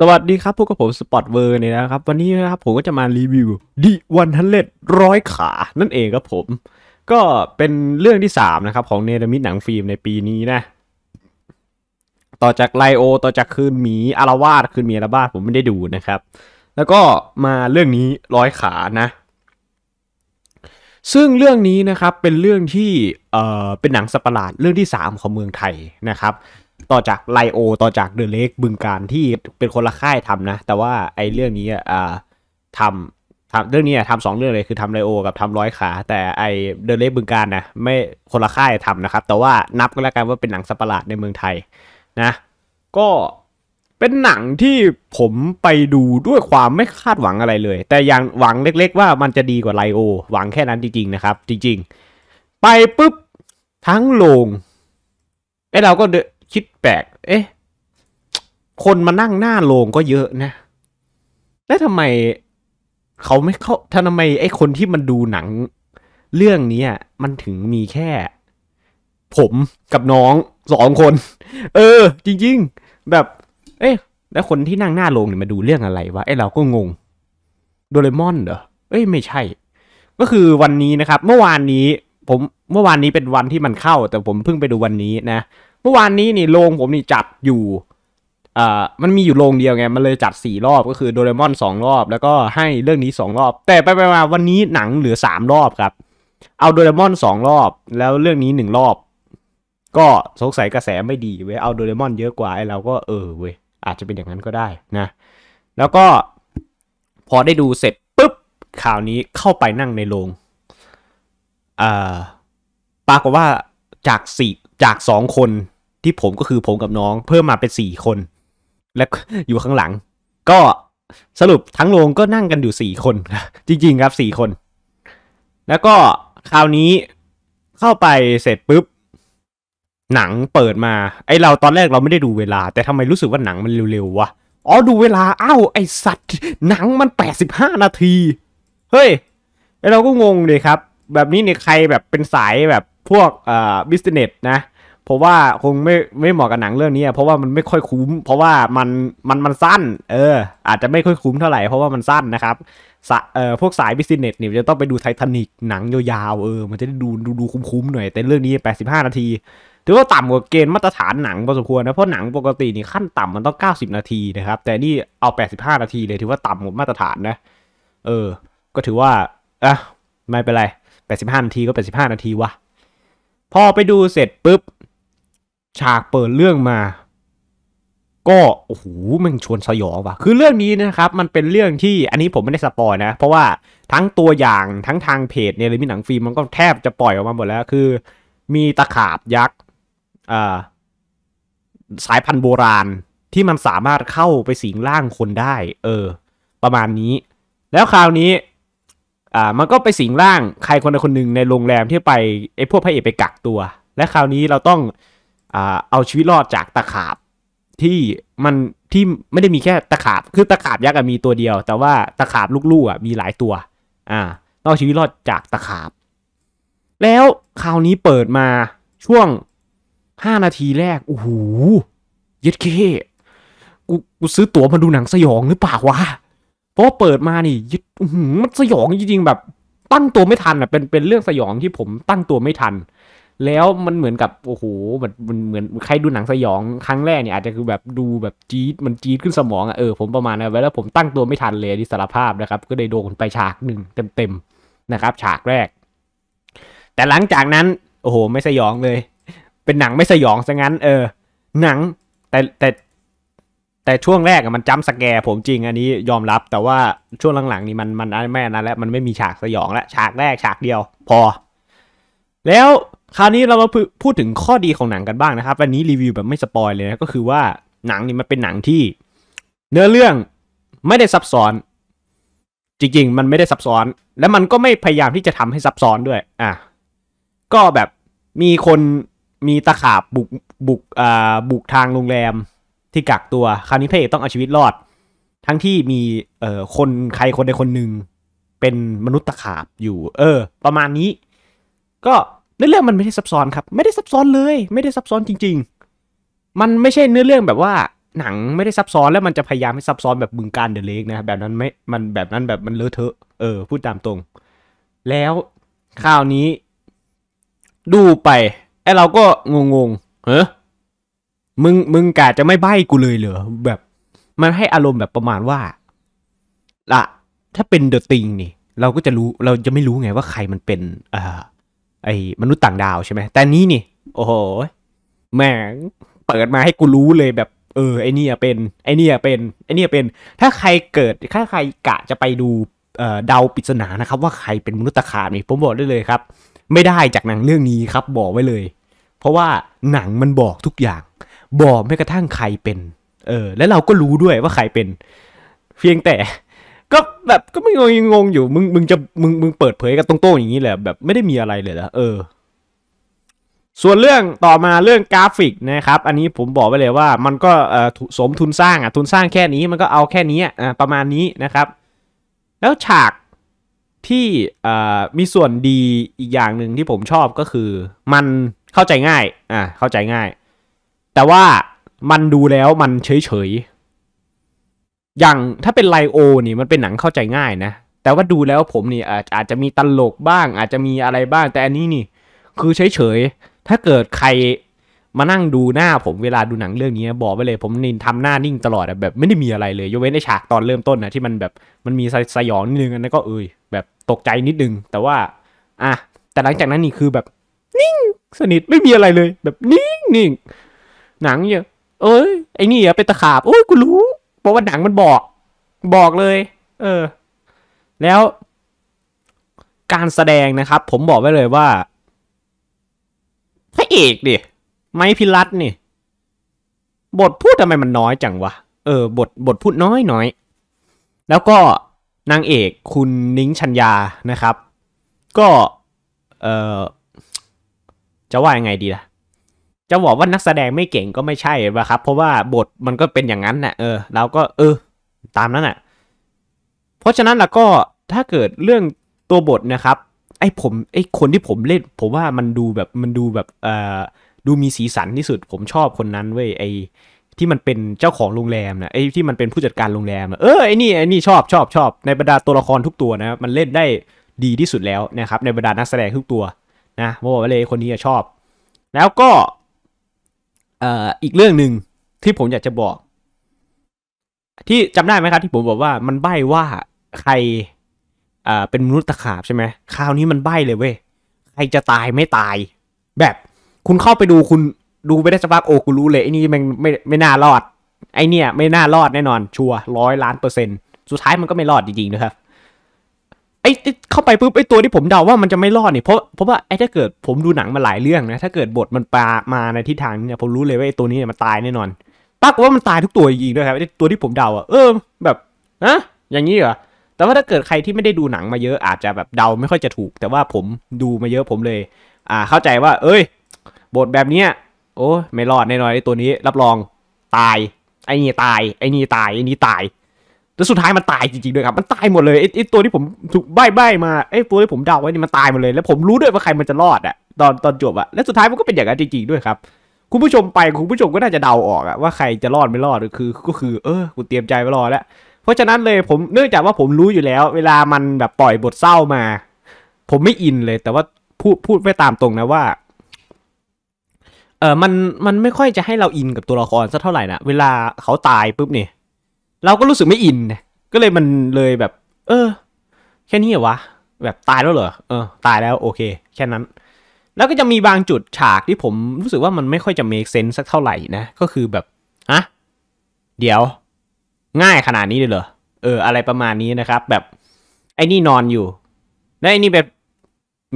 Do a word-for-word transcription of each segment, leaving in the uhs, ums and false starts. สวัสดีครับพวกกับผมสปอตเวอร์เนี่ยนะครับวันนี้นะครับผมก็จะมารีวิว ดี หนึ่งร้อย ร้อยขานั่นเองครับผมก็เป็นเรื่องที่สามนะครับของเนรมิตหนังฟิล์มในปีนี้นะต่อจากไลโอต่อจากคืนหมีอารวาสคืนหมีอารวาสผมไม่ได้ดูนะครับแล้วก็มาเรื่องนี้ร้อยขานะซึ่งเรื่องนี้นะครับเป็นเรื่องที่เอ่อเป็นหนังสัปหลาดเรื่องที่สามของเมืองไทยนะครับต่อจากไลโอต่อจากเดอะเลกบึงการที่เป็นคนละค่ายทำนะแต่ว่าไอ้เรื่องนี้อ่าทำทำเรื่องนี้ทำสองเรื่องเลยคือทำไลโอกับทำร้อยขาแต่ไอ้เดอะเลกบึงการนะไม่คนละค่ายทำนะครับแต่ว่านับก็แล้วกันว่าเป็นหนังสัปหลาดในเมืองไทยนะก็เป็นหนังที่ผมไปดูด้วยความไม่คาดหวังอะไรเลยแต่ยังหวังเล็กๆว่ามันจะดีกว่าไลโอหวังแค่นั้นจริงๆนะครับจริงๆไปปุ๊บทั้งโรงไอ้เราก็คิดแปลกเอ๊ะคนมานั่งหน้าโรงก็เยอะนะแล้วทำไมเขาไม่เข้าทำไมไอ้คนที่มันดูหนังเรื่องนี้มันถึงมีแค่ผมกับน้องสองคนเออจริงๆแบบเอ๊ะแล้วคนที่นั่งหน้าโรงเนี่ยมาดูเรื่องอะไรวะไอ้เราก็งงโดเรมอนเหรอเอ้ยไม่ใช่ก็คือวันนี้นะครับเมื่อวานนี้ผมเมื่อวานนี้เป็นวันที่มันเข้าแต่ผมเพิ่งไปดูวันนี้นะเมื่อวานนี้นี่โรงผมนี่จัดอยู่อ่ามันมีอยู่โรงเดียวไงมันเลยจัดสี่รอบก็คือโดเรมอนสองรอบแล้วก็ให้เรื่องนี้สองรอบแต่ไปๆมาวันนี้หนังเหลือสามรอบครับเอาโดเรมอนสองรอบแล้วเรื่องนี้หนึ่งรอบก็สงสัยกระแสไม่ดีเว้ยเอาโดเรมอนเยอะกว่าไอ้เราก็เออเว้ยอาจจะเป็นอย่างนั้นก็ได้นะแล้วก็พอได้ดูเสร็จปุ๊บข่าวนี้เข้าไปนั่งในโรงอ่าปรากฏว่าจากสี่จากสองคนที่ผมก็คือผมกับน้องเพิ่มมาเป็นสี่คนและอยู่ข้างหลังก็สรุปทั้งโรงก็นั่งกันอยู่สี่คนจริงๆครับสี่คนแล้วก็คราวนี้เข้าไปเสร็จปุ๊บหนังเปิดมาไอ้เราตอนแรกเราไม่ได้ดูเวลาแต่ทำไมรู้สึกว่าหนังมันเร็วๆวะอ๋อดูเวลาอ้าวไอ้สัตว์หนังมันแปดสิบห้านาทีเฮ้ยไอ้เราก็งงเลยครับแบบนี้เนี่ยใครแบบเป็นสายแบบพวกเอ่อบิสเนสนะเพราะว่าคงไม่ไม่เหมาะกับหนังเรื่องนี้เพราะว่ามันไม่ค่อยคุ้มเพราะว่ามันมันมันสั้นเอออาจจะไม่ค่อยคุ้มเท่าไหร่เพราะว่ามันสั้นนะครับเอ่อพวกสายบิสเนสเนี่ยจะต้องไปดูไททานิกหนังยาวๆเออมันจะได้ดูดูดูคุ้มๆหน่อยแต่เรื่องนี้แปดสิบห้านาทีถือว่าต่ำกว่าเกณฑ์มาตรฐานหนังพอสมควรนะเพราะหนังปกตินี่ขั้นต่ำมันต้องเก้าสิบนาทีนะครับแต่นี่เอาแปดสิบห้านาทีเลยถือว่าต่ำกว่ามาตรฐานนะเออก็ถือว่าอ่ะไม่เป็นไรแปดสิบห้านาทีก็แปดสิบห้านาทีวะพอไปดูเสร็จปุ๊บฉากเปิดเรื่องมาก็โอ้โหมันชวนสยองว่ะคือเรื่องนี้นะครับมันเป็นเรื่องที่อันนี้ผมไม่ได้สปอยนะเพราะว่าทั้งตัวอย่างทั้งทางเพจเนี่ยหรือมีหนังฟิล์มมันก็แทบจะปล่อยออกมาหมดแล้วคือมีตะขาบยักษ์สายพันธุ์โบราณที่มันสามารถเข้าไปสิงร่างคนได้เออประมาณนี้แล้วคราวนี้อ่ามันก็ไปสิงร่างใครคนใดคนหนึ่งในโรงแรมที่ไปไอ้พวกพระเอกไปกักตัวและคราวนี้เราต้องอ่าเอาชีวิตรอดจากตะขาบที่มันที่ไม่ได้มีแค่ตะขาบคือตะขาบยักษ์มีตัวเดียวแต่ว่าตะขาบลูกๆมีหลายตัวอ่าต้องเอาชีวิตรอดจากตะขาบแล้วคราวนี้เปิดมาช่วงห้านาทีแรกโอ้โหเย็ดเคกูกูซื้อตั๋วมาดูหนังสยองหรือเปล่าวะเพราะเปิดมานี่ยึดมันสยองจริงๆแบบตั้งตัวไม่ทันอ่ะเป็นเป็นเรื่องสยองที่ผมตั้งตัวไม่ทันแล้วมันเหมือนกับโอ้โหมันมันเหมือนใครดูหนังสยองครั้งแรกเนี่ยอาจจะคือแบบดูแบบจี๊ดมันจี๊ดขึ้นสมองอ่ะเออผมประมาณนั้นแล้วผมตั้งตัวไม่ทันเลยดิสารภาพนะครับก็ได้โดนไปฉากหนึ่งเต็มๆนะครับฉากแรกแต่หลังจากนั้นโอ้โหไม่สยองเลยเป็นหนังไม่สยองซะงั้นเออหนังแต่แต่แต่ช่วงแรกอะมันจัมป์สแกร์ผมจริงอันนี้ยอมรับแต่ว่าช่วงหลังๆนี่มันมันแม่นั้นแล้วมันไม่มีฉากสยองแล้วฉากแรกฉากเดียวพอแล้วคราวนี้เรามาพูดถึงข้อดีของหนังกันบ้างนะครับวันนี้รีวิวแบบไม่สปอยเลยนะก็คือว่าหนังนี่มันเป็นหนังที่เนื้อเรื่องไม่ได้ซับซ้อนจริงๆมันไม่ได้ซับซ้อนและมันก็ไม่พยายามที่จะทำให้ซับซ้อนด้วยอ่ะก็แบบมีคนมีตะขาบบุกบุกอ่าบุกทางโรงแรมที่กักตัวคราวนี้พระเอกต้องเอาชีวิตรอดทั้งที่มีเอ่อคนใครคนใดคนหนึ่งเป็นมนุษย์ตะขาบอยู่เออประมาณนี้ก็เนื้อเรื่องมันไม่ได้ซับซ้อนครับไม่ได้ซับซ้อนเลยไม่ได้ซับซ้อนจริงๆมันไม่ใช่เนื้อเรื่องแบบว่า หนังไม่ได้ซับซ้อนแล้วมันจะพยายามให้ซับซ้อนแบบบึงการเดอะเลคนะแบบนั้นไม่มันแบบนั้นแบบมันเลอะเทอะเออพูดตามตรงแล้วคราวนี้ดูไปไอเราก็งงงเฮ้ยมึงมึงกะจะไม่ใบ้กูเลยเหรอแบบมันให้อารมณ์แบบประมาณว่าละถ้าเป็นเดอะติงนี่เราก็จะรู้เราจะไม่รู้ไงว่าใครมันเป็นเอ่อไอมนุษย์ต่างดาวใช่ไหมแต่นี้นี่โอ้โหแม่งเปิดมาให้กูรู้เลยแบบเออไอเนี่ยเป็นไอเนี่ยเป็นไอเนี่ยเป็นถ้าใครเกิดถ้าใครกะจะไปดูเอ่อเดาปริศนานะครับว่าใครเป็นมนุษย์ตะขาบนี่ผมบอกได้เลยครับไม่ได้จากหนังเรื่องนี้ครับบอกไว้เลยเพราะว่าหนังมันบอกทุกอย่างบอกแม้กระทั่งใครเป็นเออแล้วเราก็รู้ด้วยว่าใครเป็นเพียงแต่ก็แบบก็ไม่งงงงอยู่มึงมึงจะมึงมึงเปิดเผยกันตรงๆอย่างนี้แหละแบบไม่ได้มีอะไรเลยนะเออส่วนเรื่องต่อมาเรื่องกราฟิกนะครับอันนี้ผมบอกไว้เลยว่ามันก็เอ่อสมทุนสร้างอ่ะทุนสร้างแค่นี้มันก็เอาแค่นี้อ่ะประมาณนี้นะครับแล้วฉากที่อ่ามีส่วนดีอีกอย่างหนึ่งที่ผมชอบก็คือมันเข้าใจง่ายอ่ะเข้าใจง่ายแต่ว่ามันดูแล้วมันเฉยเฉยอย่างถ้าเป็นไลโอนี่มันเป็นหนังเข้าใจง่ายนะแต่ว่าดูแล้วผมนี่อาจจะมีตลกบ้างอาจจะมีอะไรบ้างแต่อันนี้นี่คือเฉยเฉยถ้าเกิดใครมานั่งดูหน้าผมเวลาดูหนังเรื่องนี้บอกไปเลยผมนินทำหน้านิ่งตลอดแบบไม่ได้มีอะไรเลยยกเว้นในฉากตอนเริ่มต้นนะที่มันแบบมันมีสยองนิดนึงแล้วก็เอ้ยแบบตกใจนิดนึงแต่ว่าอ่ะแต่หลังจากนั้นนี่คือแบบนิ่งสนิทไม่มีอะไรเลยแบบนิ่งนิ่งหนังเนี่ยเอ้ยไอ้นี่อะเป็นตะขาบโอ้ยกูรู้เพราะว่าหนังมันบอกบอกเลยเออแล้วการแสดงนะครับผมบอกไว้เลยว่าพระเอกดิไม้พิรัตน์นี่บทพูดทำไมมันน้อยจังวะเออบทบทพูดน้อยน้อยแล้วก็นางเอกคุณนิ้งชัญญานะครับก็เออจะว่ายังไงดีล่ะจะบอกว่านักแสดงไม่เก่งก็ไม่ใช่ป่ะครับเพราะว่าบทมันก็เป็นอย่างนั้นน่ะเออเราก็เออตามนั้นน่ะเพราะฉะนั้นล่ะก็ถ้าเกิดเรื่องตัวบทนะครับไอ้ผมไอ้คนที่ผมเล่นผมว่ามันดูแบบมันดูแบบเอ่อดูมีสีสันที่สุดผมชอบคนนั้นเว้ยไอ้ที่มันเป็นเจ้าของโรงแรมนะไอ้ที่มันเป็นผู้จัดการโรงแรมนะเออไอ้นี่ไอ้นี่ชอบชอบชอบในบรรดาตัวละครทุกตัวนะมันเล่นได้ดีที่สุดแล้วนะครับในบรรดานักแสดงทุกตัวนะบอกว่าเลยคนนี้ชอบแล้วก็อีกเรื่องหนึ่งที่ผมอยากจะบอกที่จำได้ไหมครับที่ผมบอกว่ามันใบ้ว่าใครเป็นมนุษย์ตะขาบใช่ไหมคราวนี้มันใบ้เลยเว้ยใครจะตายไม่ตายแบบคุณเข้าไปดูคุณดูไปได้สักพักโอ้กูรู้เลยไอ้นี่มันไม่ไม่น่ารอดไอ้เนี่ยไม่น่ารอดแน่นอนชัวร์ร้อยล้านเปอร์เซ็นต์สุดท้ายมันก็ไม่รอดจริงๆนะครับไอ้เข้าไปปุ๊บไอ้ตัวที่ผมเดาว่ามันจะไม่รอดนี่เพราะเพราะว่าไอ้ถ้าเกิดผมดูหนังมาหลายเรื่องนะถ้าเกิดบทมันปามาในทิศทางนี้เนี่ยผมรู้เลยว่าไอ้ตัวนี้เนี่ยมันตายแน่นอนปรากฏว่ามันตายทุกตัวจริงๆด้วยครับไอ้ตัวที่ผมเดาอ่ะเออแบบนะอย่างนี้เหรอแต่ว่าถ้าเกิดใครที่ไม่ได้ดูหนังมาเยอะอาจจะแบบเดาไม่ค่อยจะถูกแต่ว่าผมดูมาเยอะผมเลยอ่าเข้าใจว่าเอ้ยบทแบบเนี้ยโอ้ไม่รอดแน่นอนไอ้ตัวนี้รับรองตายไอ้นี่ตายไอ้นี่ตายไอ้นี่ตายแล้วสุดท้ายมันตายจริงๆด้วยครับมันตายหมดเลยไอ้ไอ้ตัวที่ผมถูกใบ้ๆมาไอ้ตัวที่ผมเดาไว้นี่มันตายหมดเลยแล้วผมรู้ด้วยว่าใครมันจะรอดอะตอนตอนจบอะและสุดท้ายมันก็เป็นอย่างนั้นจริงๆด้วยครับคุณผู้ชมไปคุณผู้ชมก็น่าจะเดาออกอะว่าใครจะรอดไม่รอดคือก็คือเออกูเตรียมใจไว้รอแล้วเพราะฉะนั้นเลยผมเนื่องจากว่าผมรู้อยู่แล้วเวลามันแบบปล่อยบทเศร้ามาผมไม่อินเลยแต่ว่าพูดพูดไปตามตรงนะว่าเออมันมันไม่ค่อยจะให้เราอินกับตัวละครสักเท่าไหร่นะเวลาเขาตายปุ๊บเนี่ยเราก็รู้สึกไม่อินก็เลยมันเลยแบบเออแค่นี้เหรอวะแบบตายแล้วเหรอเออตายแล้วโอเคแค่นั้นแล้วก็จะมีบางจุดฉากที่ผมรู้สึกว่ามันไม่ค่อยจะ make sense สักเท่าไหร่นะก็คือแบบอ่ะเดี๋ยวง่ายขนาดนี้เลยเหรอเอออะไรประมาณนี้นะครับแบบไอ้นี่นอนอยู่แล้วไอ้นี่แบบ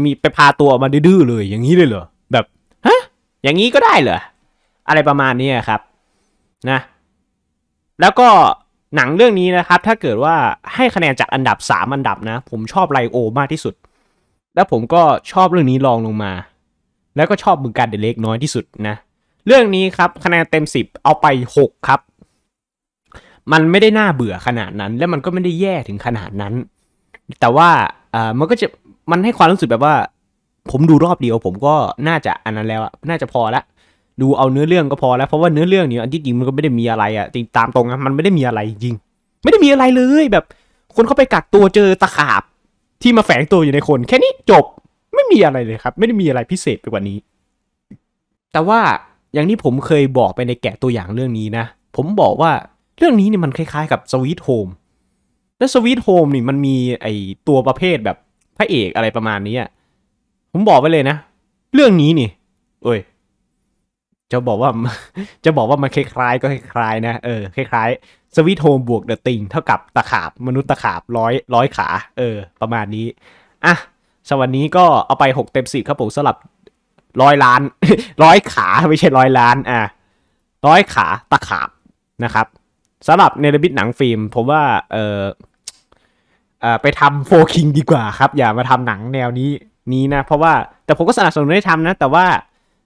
มีไปพาตัวออกมาดื้อเลยอย่างนี้เลยเหรอแบบฮะอย่างนี้ก็ได้เหรออะไรประมาณนี้ครับนะแล้วก็หนังเรื่องนี้นะครับถ้าเกิดว่าให้คะแนนจัดอันดับสามอันดับนะผมชอบไลโอมากที่สุดแล้วผมก็ชอบเรื่องนี้รองลงมาแล้วก็ชอบบึงการเดอะเลคน้อยที่สุดนะเรื่องนี้ครับคะแนนเต็มสิบเอาไปหกครับมันไม่ได้น่าเบื่อขนาดนั้นและมันก็ไม่ได้แย่ถึงขนาดนั้นแต่ว่าเอ่อมันก็จะมันให้ความรู้สึกแบบว่าผมดูรอบเดียวผมก็น่าจะอันนั้นแล้วน่าจะพอละ ดูเอาเนื้อเรื่องก็พอแล้วเพราะว่าเนื้อเรื่องเนี่ยอันที่จริงมันก็ไม่ได้มีอะไรอ่ะจริงตามตรงนะมันไม่ได้มีอะไรจริงไม่ได้มีอะไรเลยแบบคนเข้าไปกักตัวเจอตะขาบที่มาแฝงตัวอยู่ในคนแค่นี้จบไม่มีอะไรเลยครับไม่ได้มีอะไรพิเศษไปกว่านี้แต่ว่าอย่างที่ผมเคยบอกไปในแกะตัวอย่างเรื่องนี้นะผมบอกว่าเรื่องนี้เนี่ยมันคล้ายๆกับสวีทโฮมและสวีทโฮมนี่มันมีไอตัวประเภทแบบพระเอกอะไรประมาณนี้อ่ะผมบอกไปเลยนะเรื่องนี้นี่เอ้ยจะบอกว่าจะบอกว่ามันคล้ายๆก็คล้ายๆนะเออคล้ายๆสวีทโฮมบวกเดอะติงเท่ากับตะขาบมนุษย์ตะขาบร้อยร้อยขาเออประมาณนี้อ่ะสวันนี้ก็เอาไปหกเต็มสิบครับผมสำหรับร้อยล้านร้อยขาไม่ใช่ร้อยล้านอ่ะร้อยขาตะขาบนะครับสำหรับเนรมิตหนังฟิล์มผมว่าเออเออไปทำโฟคิงดีกว่าครับอย่ามาทำหนังแนวนี้นี้นะเพราะว่าแต่ผมก็สนับสนุนให้ทำนะแต่ว่า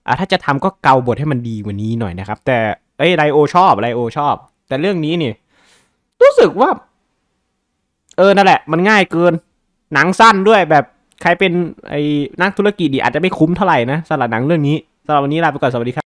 อ่ะถ้าจะทำก็เกาบทให้มันดีกว่านี้หน่อยนะครับแต่เอ้ยไรโอชอบไรโอชอบแต่เรื่องนี้นี่รู้สึกว่าเออนั่นแหละมันง่ายเกินหนังสั้นด้วยแบบใครเป็นไอ้นักธุรกิจดีอาจจะไม่คุ้มเท่าไหร่นะสำหรับหนังเรื่องนี้สำหรับวันนี้ลาไปก่อนสวัสดีครับ